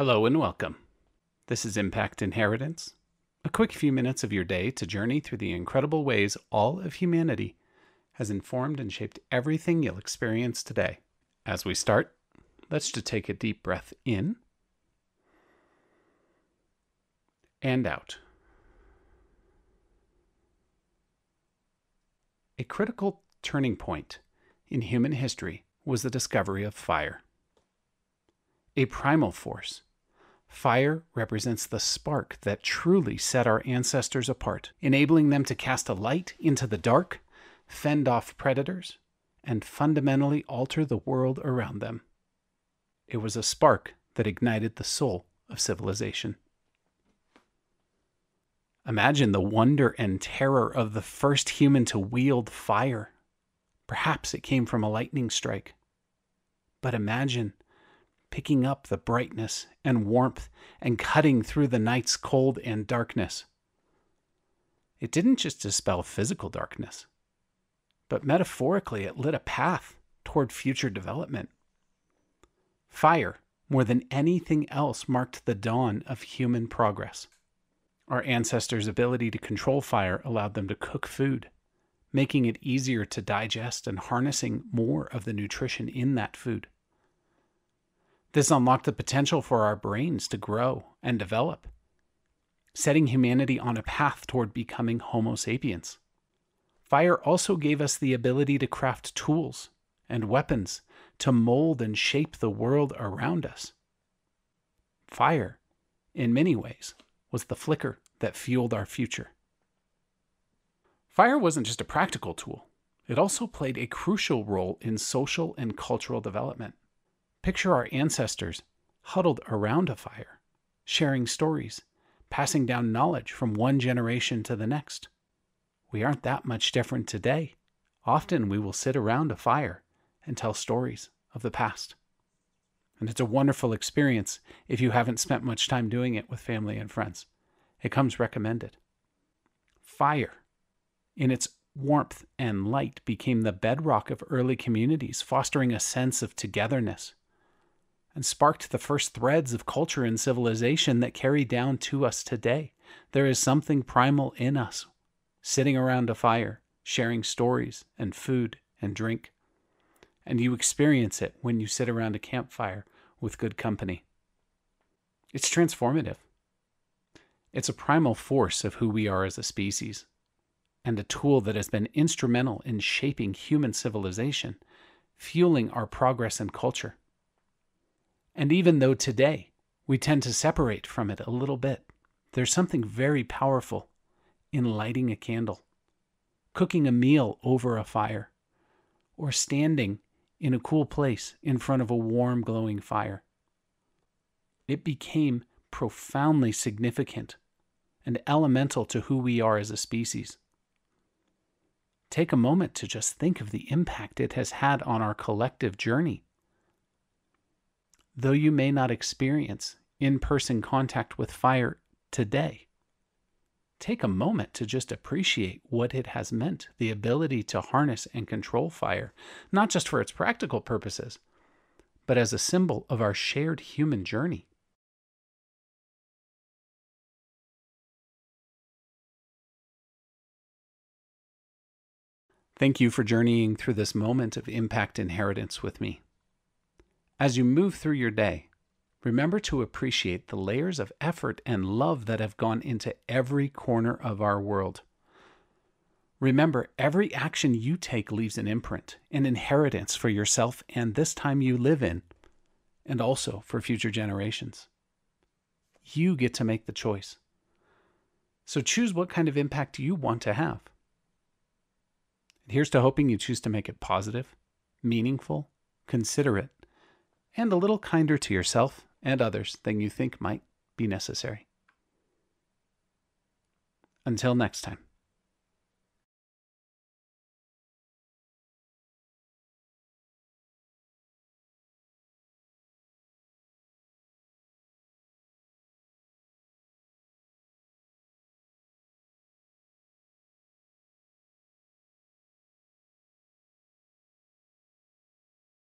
Hello and welcome. This is Impact Inheritance, a quick few minutes of your day to journey through the incredible ways all of humanity has informed and shaped everything you'll experience today. As we start, let's just take a deep breath in and out. A critical turning point in human history was the discovery of fire, a primal force. Fire represents the spark that truly set our ancestors apart, enabling them to cast a light into the dark, fend off predators, and fundamentally alter the world around them. It was a spark that ignited the soul of civilization. Imagine the wonder and terror of the first human to wield fire. Perhaps it came from a lightning strike. But imagine picking up the brightness and warmth and cutting through the night's cold and darkness. It didn't just dispel physical darkness, but metaphorically it lit a path toward future development. Fire, more than anything else, marked the dawn of human progress. Our ancestors' ability to control fire allowed them to cook food, making it easier to digest and harnessing more of the nutrition in that food. This unlocked the potential for our brains to grow and develop, setting humanity on a path toward becoming Homo sapiens. Fire also gave us the ability to craft tools and weapons to mold and shape the world around us. Fire, in many ways, was the flicker that fueled our future. Fire wasn't just a practical tool. It also played a crucial role in social and cultural development. Picture our ancestors huddled around a fire, sharing stories, passing down knowledge from one generation to the next. We aren't that much different today. Often we will sit around a fire and tell stories of the past. And it's a wonderful experience if you haven't spent much time doing it with family and friends. It comes recommended. Fire, in its warmth and light, became the bedrock of early communities, fostering a sense of togetherness, and sparked the first threads of culture and civilization that carry down to us today. There is something primal in us, sitting around a fire, sharing stories and food and drink. And you experience it when you sit around a campfire with good company. It's transformative. It's a primal force of who we are as a species, and a tool that has been instrumental in shaping human civilization, fueling our progress and culture. And even though today we tend to separate from it a little bit, there's something very powerful in lighting a candle, cooking a meal over a fire, or standing in a cool place in front of a warm, glowing fire. It became profoundly significant and elemental to who we are as a species. Take a moment to just think of the impact it has had on our collective journey. Though you may not experience in-person contact with fire today, take a moment to just appreciate what it has meant, the ability to harness and control fire, not just for its practical purposes, but as a symbol of our shared human journey. Thank you for journeying through this moment of Impact Inheritance with me. As you move through your day, remember to appreciate the layers of effort and love that have gone into every corner of our world. Remember, every action you take leaves an imprint, an inheritance for yourself and this time you live in, and also for future generations. You get to make the choice. So choose what kind of impact you want to have. And here's to hoping you choose to make it positive, meaningful, considerate, and a little kinder to yourself and others than you think might be necessary. Until next time.